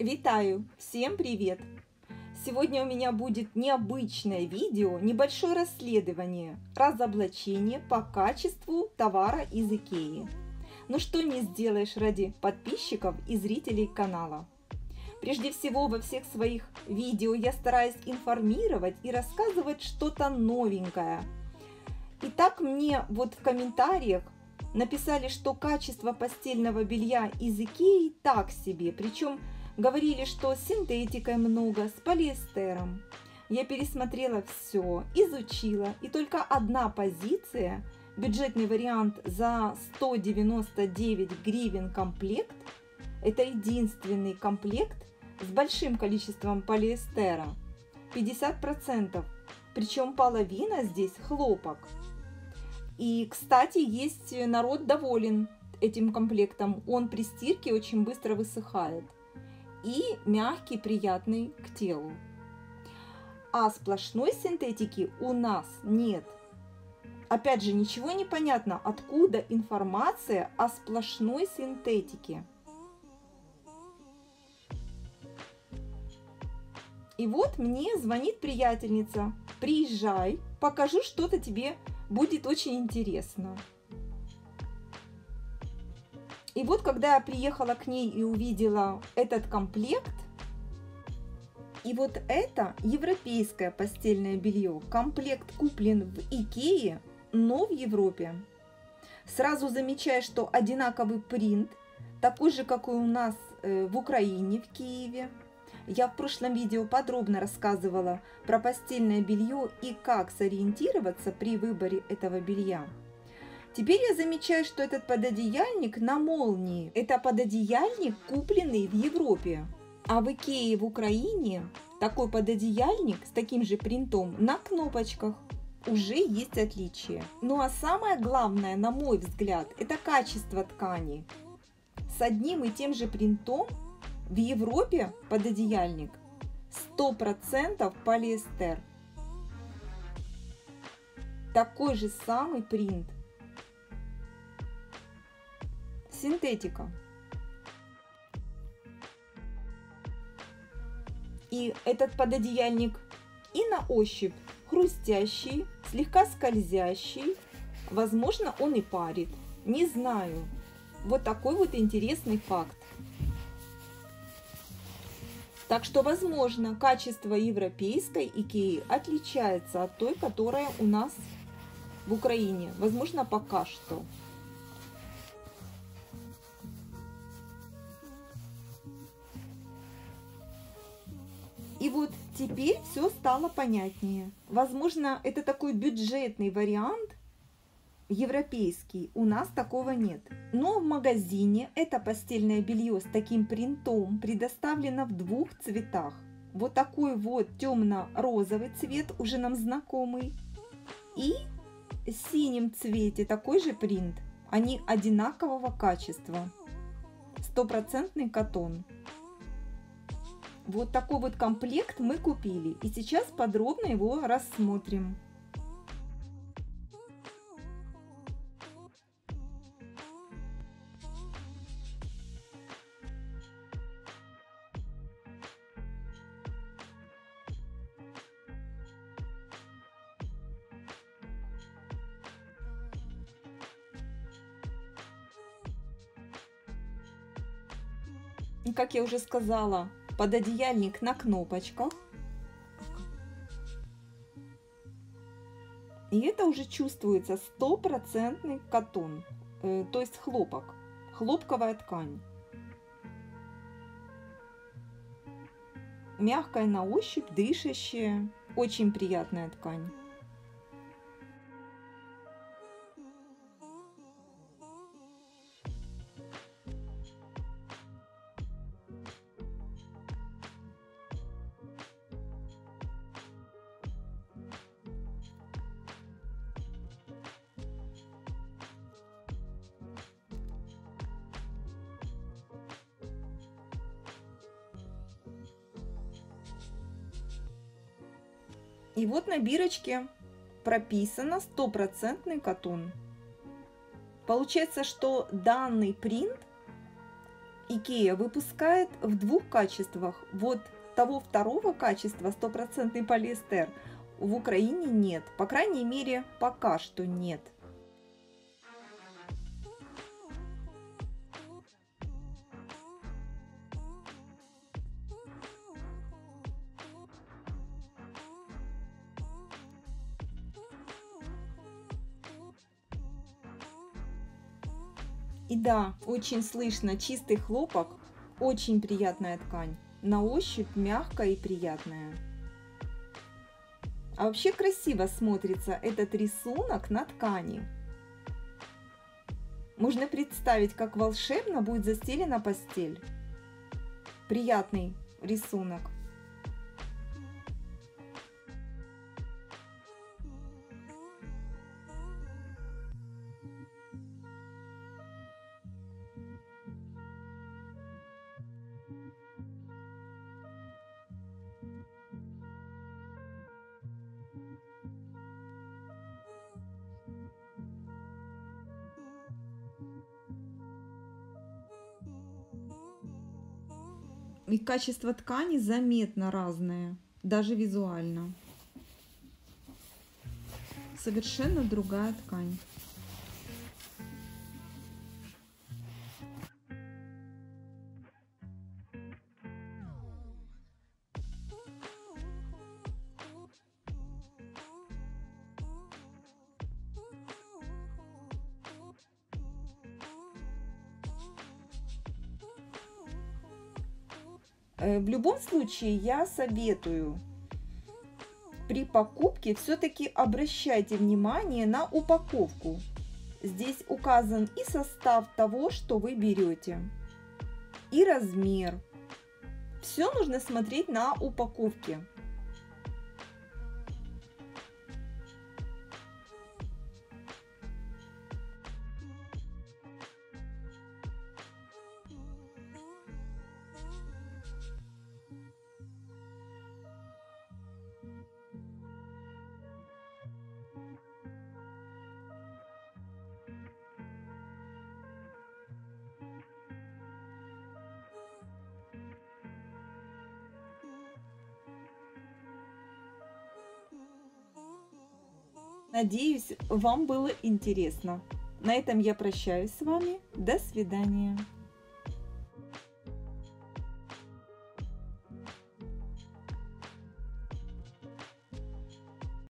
Витаю! Всем привет! Сегодня у меня будет необычное видео, небольшое расследование, разоблачение по качеству товара из Икеи. Но что не сделаешь ради подписчиков и зрителей канала. Прежде всего, во всех своих видео я стараюсь информировать и рассказывать что-то новенькое. Итак, мне вот в комментариях написали, что качество постельного белья из Икеи так себе, причем говорили, что с синтетикой много, с полиэстером. Я пересмотрела все, изучила, и только одна позиция, бюджетный вариант за 199 гривен комплект, это единственный комплект с большим количеством полиэстера, 50%, причем половина здесь хлопок. И, кстати, есть народ доволен этим комплектом. Он при стирке очень быстро высыхает. И мягкий, приятный к телу. А сплошной синтетики у нас нет. Опять же, ничего не понятно, откуда информация о сплошной синтетике. И вот мне звонит приятельница. Приезжай, покажу что-то тебе. Будет очень интересно. И вот, когда я приехала к ней и увидела этот комплект, и вот это европейское постельное белье. Комплект куплен в Икее, но в Европе. Сразу замечаю, что одинаковый принт, такой же, как и у нас в Украине, в Киеве. Я в прошлом видео подробно рассказывала про постельное белье и как сориентироваться при выборе этого белья. Теперь я замечаю, что этот пододеяльник на молнии. Это пододеяльник, купленный в Европе. А в Икее в Украине такой пододеяльник с таким же принтом на кнопочках. Уже есть отличие. Ну а самое главное, на мой взгляд, это качество ткани. С одним и тем же принтом в Европе пододеяльник 100% полиэстер. Такой же самый принт. Синтетика. И этот пододеяльник и на ощупь хрустящий, слегка скользящий. Возможно, он и парит. Не знаю. Вот такой вот интересный факт. Так что, возможно, качество европейской Икеи отличается от той, которая у нас в Украине. Возможно, пока что. И вот теперь все стало понятнее. Возможно, это такой бюджетный вариант европейский. У нас такого нет. Но в магазине это постельное белье с таким принтом предоставлено в двух цветах. Вот такой вот темно-розовый цвет, уже нам знакомый. И в синем цвете такой же принт. Они одинакового качества. 100% катон. Вот такой вот комплект мы купили. И сейчас подробно его рассмотрим. И, как я уже сказала, пододеяльник на кнопочках. И это уже чувствуется 100% катон, то есть хлопок, хлопковая ткань. Мягкая на ощупь, дышащая, очень приятная ткань. И вот на бирочке прописано 100% катон. Получается, что данный принт IKEA выпускает в двух качествах. Вот того второго качества, стопроцентный полиэстер, в Украине нет. По крайней мере, пока что нет. И да, очень слышно чистый хлопок, очень приятная ткань, на ощупь мягкая и приятная. А вообще красиво смотрится этот рисунок на ткани. Можно представить, как волшебно будет застелена постель. Приятный рисунок. И качество ткани заметно разное, даже визуально. Совершенно другая ткань. В любом случае, я советую при покупке все-таки обращайте внимание на упаковку. Здесь указан и состав того, что вы берете, и размер. Все нужно смотреть на упаковке. Надеюсь, вам было интересно. На этом я прощаюсь с вами. До свидания.